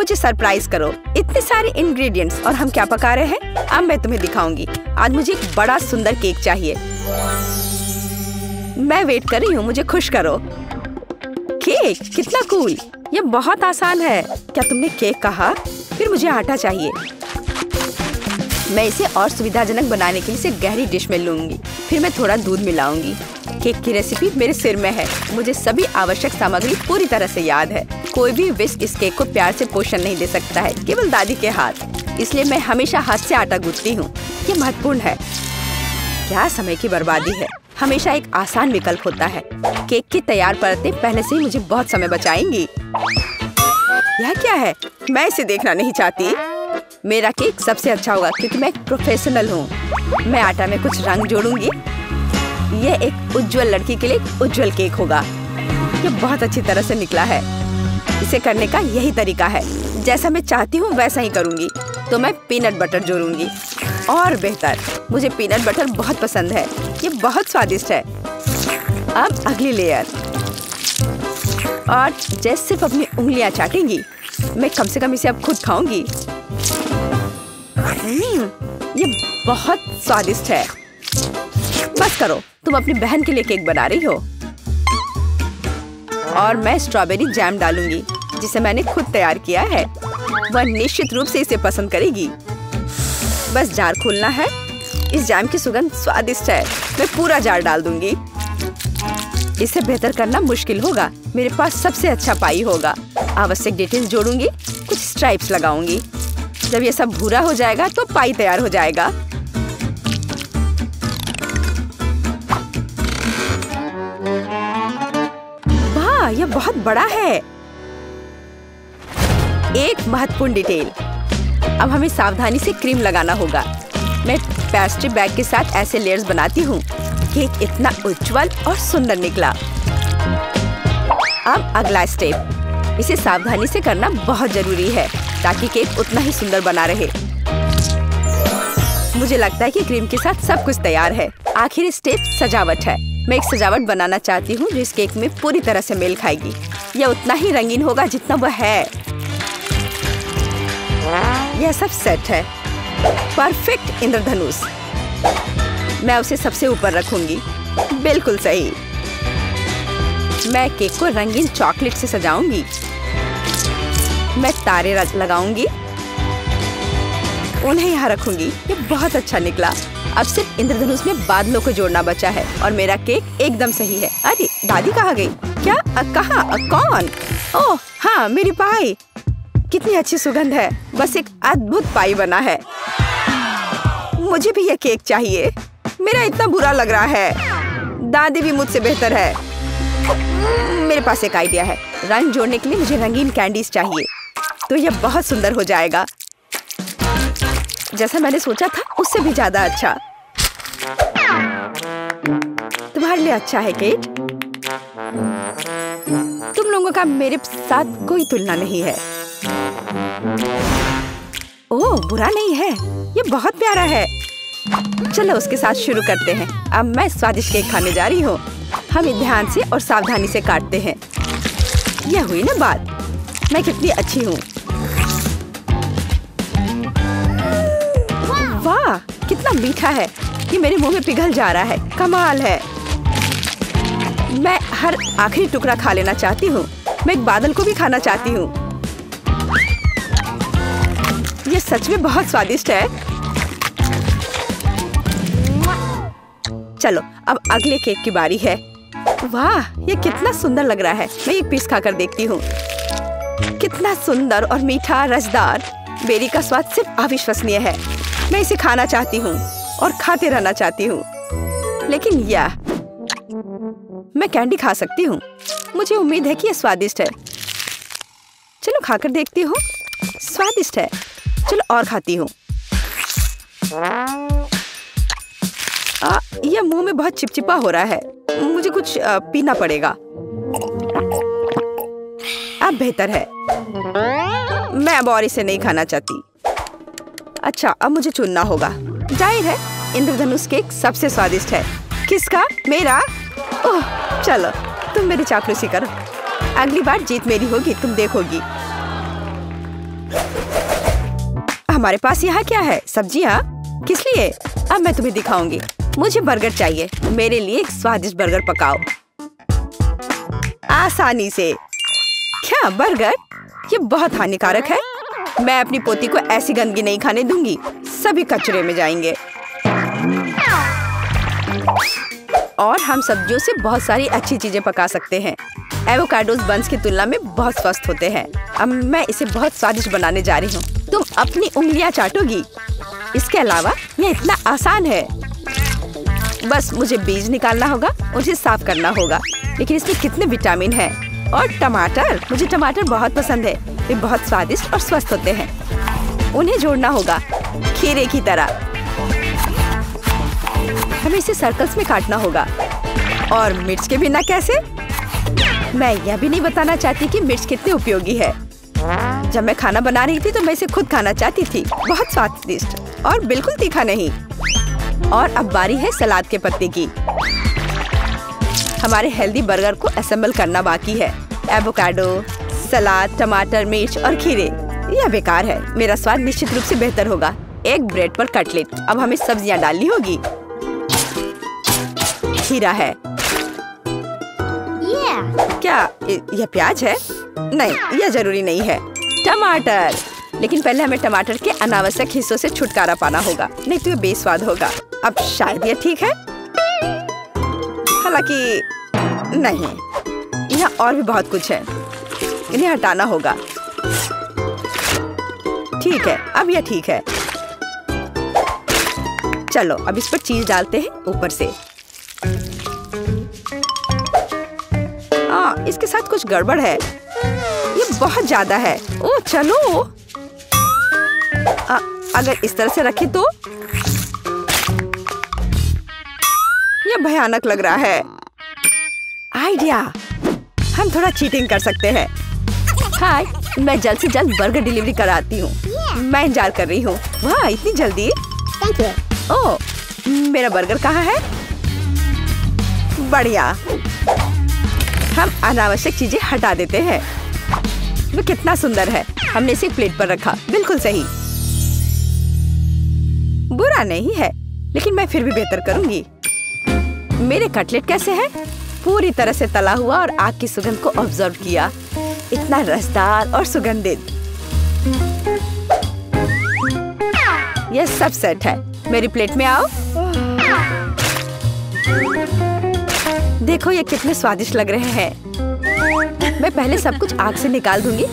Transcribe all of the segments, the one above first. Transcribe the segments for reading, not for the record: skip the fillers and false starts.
मुझे सरप्राइज करो। इतने सारे इंग्रेडिएंट्स और हम क्या पका रहे हैं अब मैं तुम्हें दिखाऊंगी। आज मुझे एक बड़ा सुंदर केक चाहिए। मैं वेट कर रही हूँ, मुझे खुश करो। केक कितना कूल, ये बहुत आसान है। क्या तुमने केक कहा? फिर मुझे आटा चाहिए। मैं इसे और सुविधाजनक बनाने के लिए इसे गहरी डिश में लूंगी। फिर मैं थोड़ा दूध मिलाऊंगी। केक की रेसिपी मेरे सिर में है, मुझे सभी आवश्यक सामग्री पूरी तरह से याद है। कोई भी विस्क इस केक को प्यार से पोषण नहीं दे सकता है, केवल दादी के हाथ। इसलिए मैं हमेशा हाथ से आटा गूंथती हूँ। ये महत्वपूर्ण है। क्या समय की बर्बादी है। हमेशा एक आसान विकल्प होता है। केक की तैयार परतें पहले से ही मुझे बहुत समय बचाएंगी। यह क्या है? मैं इसे देखना नहीं चाहती। मेरा केक सबसे अच्छा होगा क्योंकि मैं एक प्रोफेशनल हूँ। मैं आटा में कुछ रंग जोड़ूंगी। यह एक उज्जवल लड़की के लिए उज्जवल केक होगा। यह बहुत अच्छी तरह से निकला है। इसे करने का यही तरीका है। जैसा मैं चाहती हूँ वैसा ही करूँगी। तो मैं पीनट बटर जोड़ूंगी। और बेहतर, मुझे पीनट बटर बहुत पसंद है। ये बहुत स्वादिष्ट है। अब अगली लेयर। और जैसे सिर्फ अपनी उंगलियां चाटेंगी। मैं कम से कम इसे अब खुद खाऊंगी। ये बहुत स्वादिष्ट है। बस करो, तुम अपनी बहन के लिए केक बना रही हो। और मैं स्ट्रॉबेरी जैम डालूंगी जिसे मैंने खुद तैयार किया है। वह निश्चित रूप से इसे पसंद करेगी। बस जार खोलना है। इस जैम की सुगंध स्वादिष्ट है। मैं पूरा जार डाल दूंगी। इसे बेहतर करना मुश्किल होगा। मेरे पास सबसे अच्छा पाई होगा। आवश्यक डिटेल्स जोड़ूंगी, कुछ स्ट्राइप्स लगाऊंगी। जब ये सब भूरा हो जाएगा तो पाई तैयार हो जाएगा। वाह, यह बहुत बड़ा है। एक महत्वपूर्ण डिटेल, अब हमें सावधानी से क्रीम लगाना होगा। मैं पेस्ट्री बैग के साथ ऐसे लेयर्स बनाती हूँ। केक इतना उज्जवल और सुंदर निकला। अब अगला स्टेप, इसे सावधानी से करना बहुत जरूरी है ताकि केक उतना ही सुंदर बना रहे। मुझे लगता है कि क्रीम के साथ सब कुछ तैयार है। आखिरी स्टेप सजावट है। मैं एक सजावट बनाना चाहती हूँ जो इस केक में पूरी तरह से मेल खाएगी। यह उतना ही रंगीन होगा जितना वह है। यह सब सेट है। परफेक्ट इंद्रधनुष। मैं उसे सबसे ऊपर रखूंगी। बिल्कुल सही। मैं केक को रंगीन चॉकलेट से सजाऊंगी। मैं तारे लगाऊंगी, उन्हें यहाँ रखूंगी। ये बहुत अच्छा निकला। अब सिर्फ इंद्रधनुष में बादलों को जोड़ना बचा है और मेरा केक एकदम सही है। अरे दादी कहाँ गई? क्या कहाँ? कौन? ओह हाँ, मेरी पाई। कितनी अच्छी सुगंध है। बस एक अद्भुत पाई बना है। मुझे भी यह केक चाहिए। मेरा इतना बुरा लग रहा है। दादी भी मुझसे बेहतर है। मेरे पास एक आइडिया है। रंग जोड़ने के लिए मुझे रंगीन कैंडीज चाहिए तो यह बहुत सुंदर हो जाएगा। जैसा मैंने सोचा था उससे भी ज्यादा अच्छा। तुम्हारे लिए अच्छा है केक। तुम लोगों का मेरे साथ कोई तुलना नहीं है। ओह, बुरा नहीं है। ये बहुत प्यारा है। चलो उसके साथ शुरू करते हैं। अब मैं स्वादिष्ट केक खाने जा रही हूँ। हमें ध्यान से और सावधानी से काटते हैं। यह हुई ना बात, मैं कितनी अच्छी हूँ। वाह, कितना मीठा है। ये मेरे मुंह में पिघल जा रहा है। कमाल है। मैं हर आखिरी टुकड़ा खा लेना चाहती हूँ। मैं एक बादल को भी खाना चाहती हूँ। ये सच में बहुत स्वादिष्ट है। चलो अब अगले केक की बारी है। वाह, ये कितना सुंदर लग रहा है। मैं एक पीस खाकर देखती हूँ। कितना सुंदर और मीठा, रसदार। बेरी का स्वाद सिर्फ अविश्वसनीय है। मैं इसे खाना चाहती हूँ और खाते रहना चाहती हूँ। लेकिन यह, मैं कैंडी खा सकती हूँ। मुझे उम्मीद है कि यह स्वादिष्ट है। चलो खाकर देखती हूँ। स्वादिष्ट है। चलो और खाती हूँ। यह मुंह में बहुत चिपचिपा हो रहा है। मुझे कुछ पीना पड़ेगा। अब बेहतर है। मैं अब और इसे नहीं खाना चाहती। अच्छा, अब मुझे चुनना होगा। जाहिर है इंद्रधनुष केक सबसे स्वादिष्ट है। किसका? मेरा? ओह, चलो तुम मेरी चापलूसी करो। अगली बार जीत मेरी होगी, तुम देखोगी। हमारे पास यहाँ क्या है? सब्जियाँ? किस लिए? अब मैं तुम्हें दिखाऊंगी। मुझे बर्गर चाहिए। मेरे लिए एक स्वादिष्ट बर्गर पकाओ आसानी से। क्या बर्गर? ये बहुत हानिकारक है। मैं अपनी पोती को ऐसी गंदगी नहीं खाने दूंगी। सभी कचरे में जाएंगे। और हम सब्जियों से बहुत सारी अच्छी चीजें पका सकते हैं। एवोकाडोस बंस की तुलना में बहुत स्वस्थ होते हैं। अब मैं इसे बहुत स्वादिष्ट बनाने जा रही हूँ। तुम अपनी उंगलियाँ चाटोगी। इसके अलावा यह इतना आसान है। बस मुझे बीज निकालना होगा, उसे साफ करना होगा। लेकिन इसमें कितने विटामिन हैं। और टमाटर, मुझे टमाटर बहुत पसंद है। वे बहुत स्वादिष्ट और स्वस्थ होते हैं। उन्हें जोड़ना होगा खीरे की तरह। हमें इसे सर्कल्स में काटना होगा। और मिर्च के बिना कैसे? मैं यह भी नहीं बताना चाहती कि मिर्च कितनी उपयोगी है। जब मैं खाना बना रही थी तो मैं इसे खुद खाना चाहती थी। बहुत स्वादिष्ट और बिल्कुल तीखा नहीं। और अब बारी है सलाद के पत्ते की। हमारे हेल्दी बर्गर को असेंबल करना बाकी है। एवोकाडो, सलाद, टमाटर, मिर्च और खीरे। यह बेकार है। मेरा स्वाद निश्चित रूप से बेहतर होगा एक ब्रेड पर कटलेट। अब हमें सब्जियां डालनी होगी। खीरा है क्या? यह प्याज है? नहीं, यह जरूरी नहीं है। टमाटर, लेकिन पहले हमें टमाटर के अनावश्यक हिस्सों से छुटकारा पाना होगा, नहीं तो यह बेस्वाद होगा। अब शायद यह ठीक है। हालांकि नहीं, यहाँ और भी बहुत कुछ है। इन्हें हटाना होगा। ठीक है, अब यह ठीक है। चलो अब इस पर चीज डालते हैं ऊपर से। इसके साथ कुछ गड़बड़ है। ये बहुत ज्यादा है। ओ चलो, अगर इस तरह से रखे तो ये भयानक लग रहा है। आइडिया, हम थोड़ा चीटिंग कर सकते हैं। हाय, मैं जल्द से जल्द बर्गर डिलीवरी कराती हूँ। मैं इंतजार कर रही हूँ। वाह, इतनी जल्दी? Thank you. ओह, मेरा बर्गर कहाँ है? बढ़िया, हम अनावश्यक चीजें हटा देते हैं। वो कितना सुंदर है। हमने इसे प्लेट पर रखा। बिल्कुल सही, बुरा नहीं है, लेकिन मैं फिर भी बेहतर करूंगी। मेरे कटलेट कैसे हैं? पूरी तरह से तला हुआ और आग की सुगंध को ऑब्जर्व किया। इतना रसदार और सुगंधित। यह सब सेट है। मेरी प्लेट में आओ। देखो ये कितने स्वादिष्ट लग रहे हैं। मैं पहले सब कुछ आग से निकाल दूंगी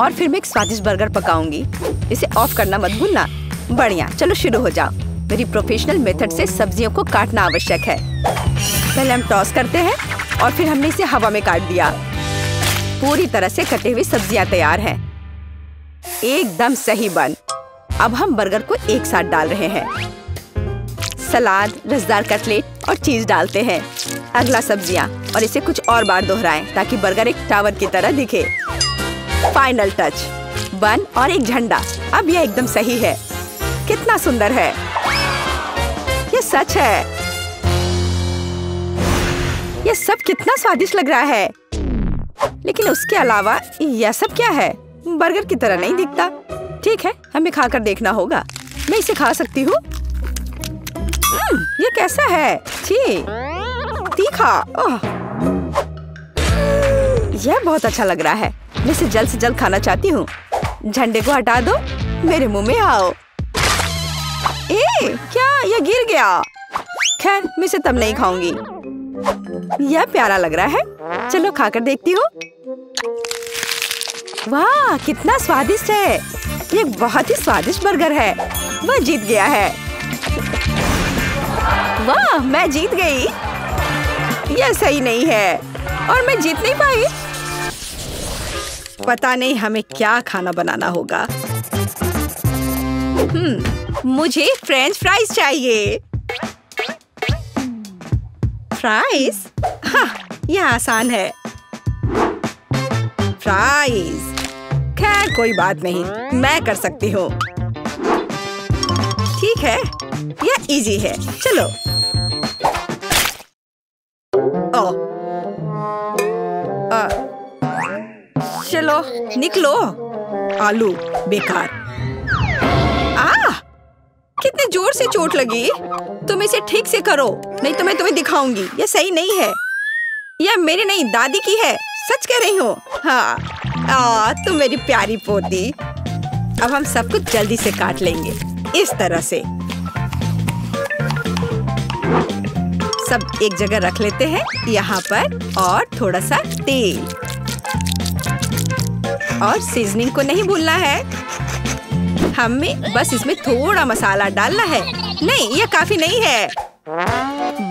और फिर मैं एक स्वादिष्ट बर्गर पकाऊंगी। इसे ऑफ करना मत भूलना। बढ़िया, चलो शुरू हो जाओ। मेरी प्रोफेशनल मेथड से सब्जियों को काटना आवश्यक है। पहले हम टॉस करते हैं और फिर हमने इसे हवा में काट दिया। पूरी तरह से कटे हुए सब्जियां तैयार हैं। एकदम सही बन। अब हम बर्गर को एक साथ डाल रहे हैं। सलाद, रसदार कटलेट और चीज डालते हैं। अगला सब्जियां, और इसे कुछ और बार दोहराएं ताकि बर्गर एक टावर की तरह दिखे। फाइनल टच, बन और एक झंडा। अब यह एकदम सही है। कितना सुंदर है। यह सच है। यह सब कितना स्वादिष्ट लग रहा है। लेकिन उसके अलावा यह सब क्या है? बर्गर की तरह नहीं दिखता। ठीक है, हमें खाकर देखना होगा। मैं इसे खा सकती हूँ? यह कैसा है? छी, तीखा। ओह, यह बहुत अच्छा लग रहा है। मैं इसे जल्द से जल्द खाना चाहती हूँ। झंडे को हटा दो। मेरे मुंह में आओ। ए, क्या यह गिर गया? खैर, मैं इसे तब नहीं खाऊंगी। यह प्यारा लग रहा है। चलो खाकर देखती हूँ। वाह, कितना स्वादिष्ट है। ये बहुत ही स्वादिष्ट बर्गर है। वह जीत गया है। वाह, मैं जीत गई। यह सही नहीं है और मैं जीत नहीं पाई। पता नहीं हमें क्या खाना बनाना होगा। मुझे फ्रेंच फ्राइज चाहिए। फ्राइज? हाँ, यह आसान है। फ्राइज। खैर, कोई बात नहीं, मैं कर सकती हूँ। ठीक है, यह इजी है। चलो। चलो निकलो। आलू बेकार। कितने जोर से चोट लगी। तुम इसे ठीक से करो नहीं तो मैं तुम्हें दिखाऊंगी। यह सही नहीं है, यह मेरी नहीं दादी की है, सच कह रही हूँ। हाँ तुम मेरी प्यारी पोती। अब हम सब कुछ जल्दी से काट लेंगे इस तरह से। सब एक जगह रख लेते हैं यहाँ पर, और थोड़ा सा तेल और सीजनिंग को नहीं भूलना है हमें। बस इसमें थोड़ा मसाला डालना है। नहीं यह काफी नहीं है।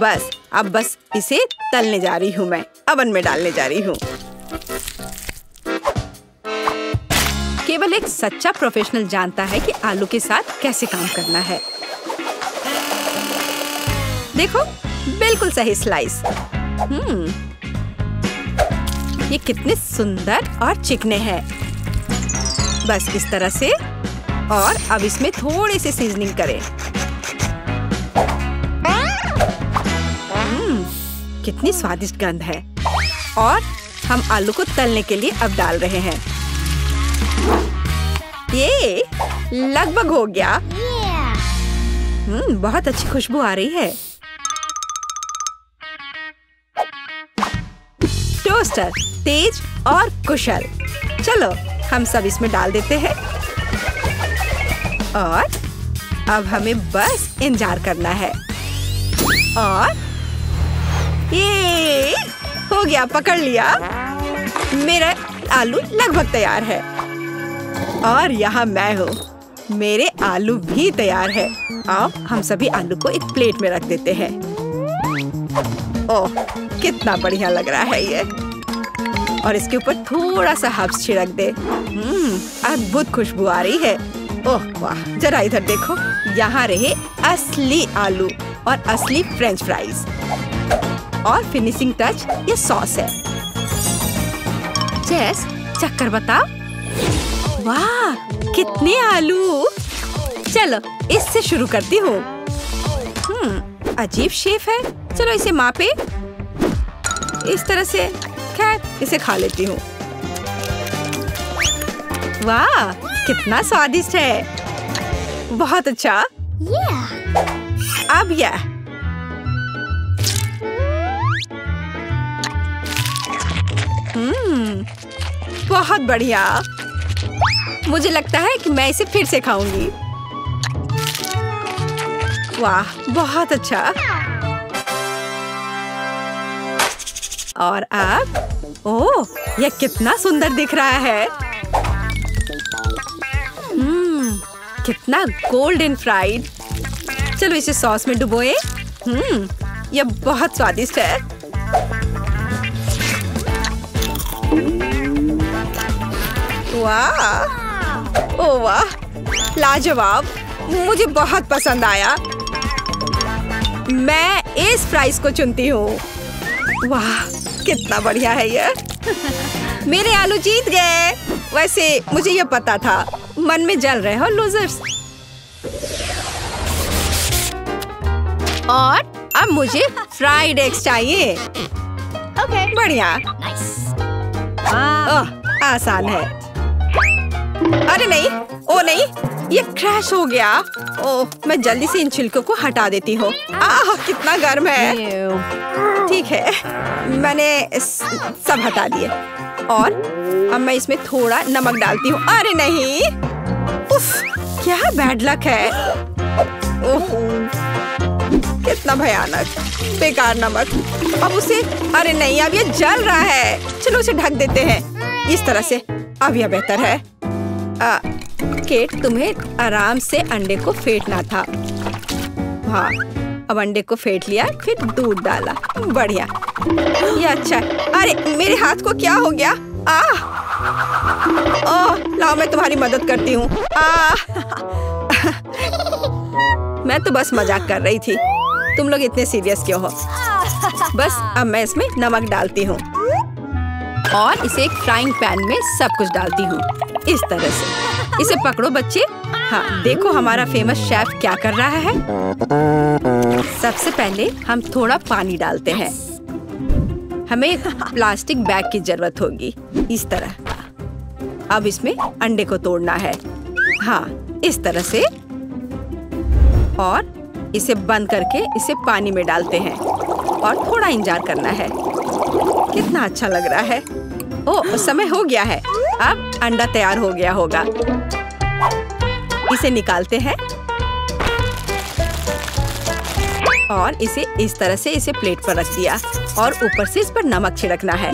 बस अब बस इसे तलने जा रही हूँ मैं, अवन में डालने जा रही हूँ। केवल एक सच्चा प्रोफेशनल जानता है कि आलू के साथ कैसे काम करना है। देखो बिल्कुल सही स्लाइस। ये कितने सुंदर और चिकने हैं। बस इस तरह से। और अब इसमें थोड़े से सीजनिंग करें। कितनी स्वादिष्ट गंध है। और हम आलू को तलने के लिए अब डाल रहे हैं। ये लगभग हो गया। बहुत अच्छी खुशबू आ रही है। टोस्टर तेज और कुशल। चलो हम सब इसमें डाल देते हैं। और अब हमें बस इंतजार करना है। और ये हो गया, पकड़ लिया। मेरा आलू लगभग तैयार है। और यहाँ मैं हूँ, मेरे आलू भी तैयार है। अब हम सभी आलू को एक प्लेट में रख देते हैं। ओह कितना बढ़िया लग रहा है ये। और इसके ऊपर थोड़ा सा हब्स छिड़क दे। अद्भुत खुशबू आ रही है। ओह वाह, जरा इधर देखो। यहाँ रहे असली आलू और असली फ्रेंच फ्राइज। और फिनिशिंग टच ये सॉस है। जैस चक्कर बताओ। वाह कितने आलू। चलो इससे शुरू करती हूँ। अजीब शेफ है। चलो इसे मापे इस तरह से। खैर इसे खा लेती हूँ। वाह कितना स्वादिष्ट है। बहुत अच्छा। अब यह बहुत बढ़िया। मुझे लगता है कि मैं इसे फिर से खाऊंगी। वाह बहुत अच्छा। और अब ओह यह कितना सुंदर दिख रहा है। कितना गोल्डन फ्राइड। चलो इसे सॉस में डुबोएं। यह बहुत स्वादिष्ट है। वाह ओह वाह लाजवाब। मुझे बहुत पसंद आया। मैं इस प्राइस को चुनती हूँ। वाह कितना बढ़िया है ये। मेरे आलू जीत गए। वैसे मुझे ये पता था। मन में जल रहे हो लूजर्स। और अब मुझे फ्राइड एग्स चाहिए। ओके बढ़िया। ओह आसान है। अरे नहीं, ओ नहीं, ये क्रैश हो गया। ओह, मैं जल्दी से इन छिलकों को हटा देती हूँ। आह, कितना गर्म है। ठीक है, मैंने सब हटा दिए। और अब मैं इसमें थोड़ा नमक डालती हूँ। अरे नहीं, उफ, क्या बैड लक है। ओह, कितना भयानक, बेकार नमक। अब उसे, अरे नहीं, अब ये जल रहा है। चलो उसे ढक देते हैं इस तरह से। अब यह बेहतर है। केट, तुम्हें आराम से अंडे को फेंटना था। हाँ, अब अंडे को फेंट लिया, फिर दूध डाला। बढ़िया, ये अच्छा। अरे मेरे हाथ को क्या हो गया। ओह लाओ मैं तुम्हारी मदद करती हूँ। मैं तो बस मजाक कर रही थी। तुम लोग इतने सीरियस क्यों हो। बस अब मैं इसमें नमक डालती हूँ और इसे एक फ्राइंग पैन में सब कुछ डालती हूँ इस तरह से। इसे पकड़ो बच्चे। हाँ देखो हमारा फेमस शेफ क्या कर रहा है। सबसे पहले हम थोड़ा पानी डालते हैं। हमें प्लास्टिक बैग की जरूरत होगी इस तरह। अब इसमें अंडे को तोड़ना है। हाँ इस तरह से। और इसे बंद करके इसे पानी में डालते हैं और थोड़ा इंतजार करना है। कितना अच्छा लग रहा है। ओह, समय हो गया है, अब अंडा तैयार हो गया होगा। इसे निकालते हैं और इसे इस तरह से इसे प्लेट पर रख दिया और ऊपर से इस पर नमक छिड़कना है।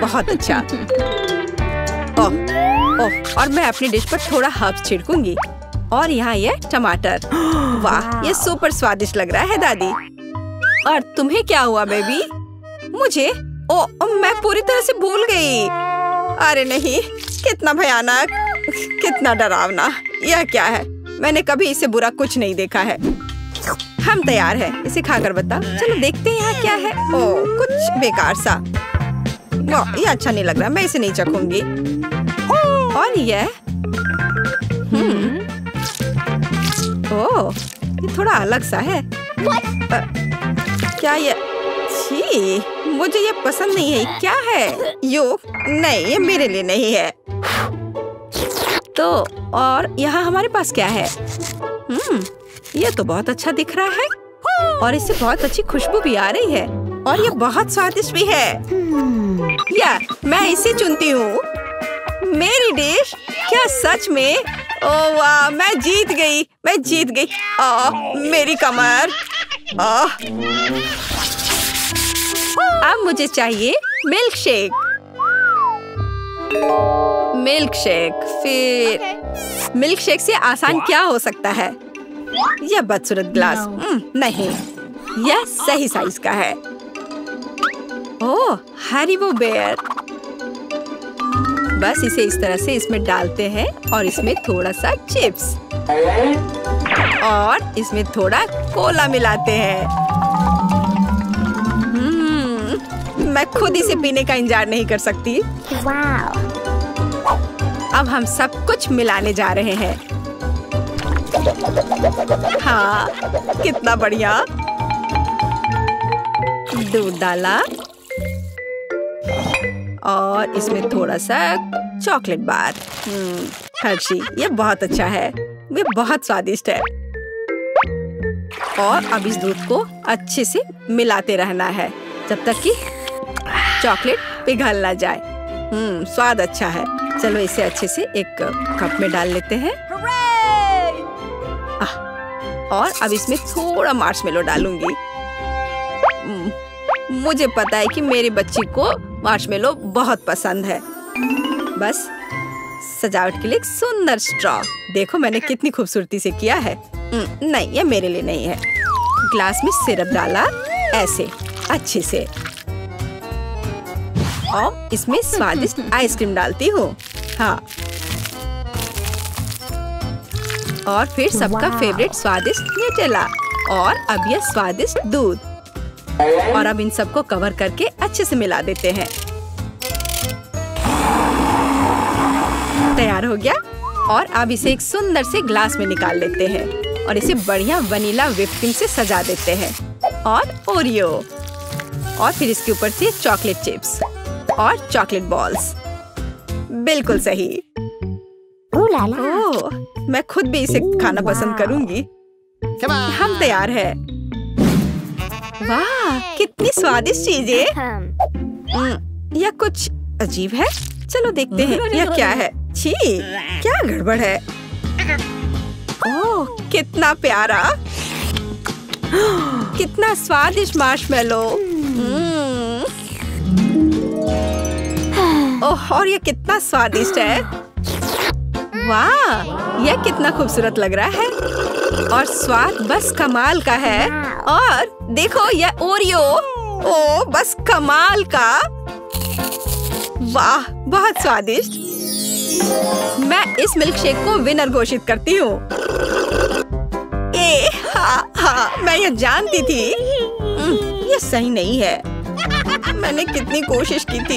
बहुत अच्छा। ओह, और मैं अपनी डिश पर थोड़ा हर्ब्स छिड़कूंगी और यहाँ ये टमाटर। वाह, ये सुपर स्वादिष्ट लग रहा है दादी। और तुम्हें क्या हुआ बेबी? मुझे? ओह, मैं पूरी तरह से भूल गई। अरे नहीं, कितना भयानक, कितना डरावना। यह क्या है? मैंने कभी इसे बुरा कुछ नहीं देखा है। हम तैयार हैं, इसे खाकर बताओ। चलो देखते हैं यहाँ क्या है। ओह, कुछ बेकार सा। ये अच्छा नहीं लग रहा, मैं इसे नहीं चखूंगी। और यह ओह, ये थोड़ा अलग सा है। क्या ये? छी, मुझे ये पसंद नहीं है। क्या है यो? नहीं, ये मेरे लिए नहीं है। तो और यहाँ हमारे पास क्या है? ये तो बहुत अच्छा दिख रहा है और इससे बहुत अच्छी खुशबू भी आ रही है और ये बहुत स्वादिष्ट भी है। या मैं इसे चुनती हूँ, मेरी डिश। क्या सच में? ओह वाह, मैं जीत गई, मैं जीत गई। मेरी कमर। अब मुझे चाहिए मिल्क शेक। मिल्क शेक, फिर मिल्क शेक से आसान क्या हो सकता है? यह बदसूरत ग्लास नहीं, यह सही साइज का है। ओह, हरिबो बेयर। बस इसे इस तरह से इसमें डालते हैं और इसमें थोड़ा सा चिप्स और इसमें थोड़ा कोला मिलाते हैं। मैं खुद इसे पीने का इंतजार नहीं कर सकती। अब हम सब कुछ मिलाने जा रहे हैं। हाँ, कितना बढ़िया। दूध डाला और इसमें थोड़ा सा चॉकलेट बार। हर्षी, ये बहुत अच्छा है, ये बहुत स्वादिष्ट है। और अब इस दूध को अच्छे से मिलाते रहना है जब तक कि चॉकलेट पिघल ना जाए। स्वाद अच्छा है। चलो इसे अच्छे से एक कप में डाल लेते हैं। और अब इसमें थोड़ा मार्शमेलो डालूंगी। मुझे पता है कि मेरी बच्ची को मार्शमेलो बहुत पसंद है। बस सजावट के लिए एक सुंदर स्ट्रॉ। देखो मैंने कितनी खूबसूरती से किया है। नहीं, ये मेरे लिए नहीं है। ग्लास में सिरप डाला, ऐसे अच्छे से। और इसमें स्वादिष्ट आइसक्रीम डालती हूँ। हाँ, और फिर सबका फेवरेट स्वादिष्ट न्यूटेला और अब यह स्वादिष्ट दूध। और अब इन सबको कवर करके अच्छे से मिला देते हैं। तैयार हो गया। और अब इसे एक सुंदर से ग्लास में निकाल लेते हैं और इसे बढ़िया वनीला व्हिप क्रीम से सजा देते हैं और ओरियो और फिर इसके ऊपर से चॉकलेट चिप्स और चॉकलेट बॉल्स। बिल्कुल सही। ओह, मैं खुद भी इसे खाना पसंद करूंगी। हम तैयार है। वाह, कितनी स्वादिष्ट चीजें। यह कुछ अजीब है। चलो देखते हैं यह क्या है। छी, क्या गड़बड़ है। ओह, कितना प्यारा, कितना स्वादिष्ट मार्शमेलो। ओह, और यह कितना स्वादिष्ट है। वाह, यह कितना खूबसूरत लग रहा है और स्वाद बस कमाल का है। और देखो यह ओरियो। ओह, बस कमाल का। वाह, बहुत स्वादिष्ट। मैं इस मिल्कशेक को विनर घोषित करती हूँ। हाँ, मैं यह जानती थी। यह सही नहीं है, मैंने कितनी कोशिश की थी।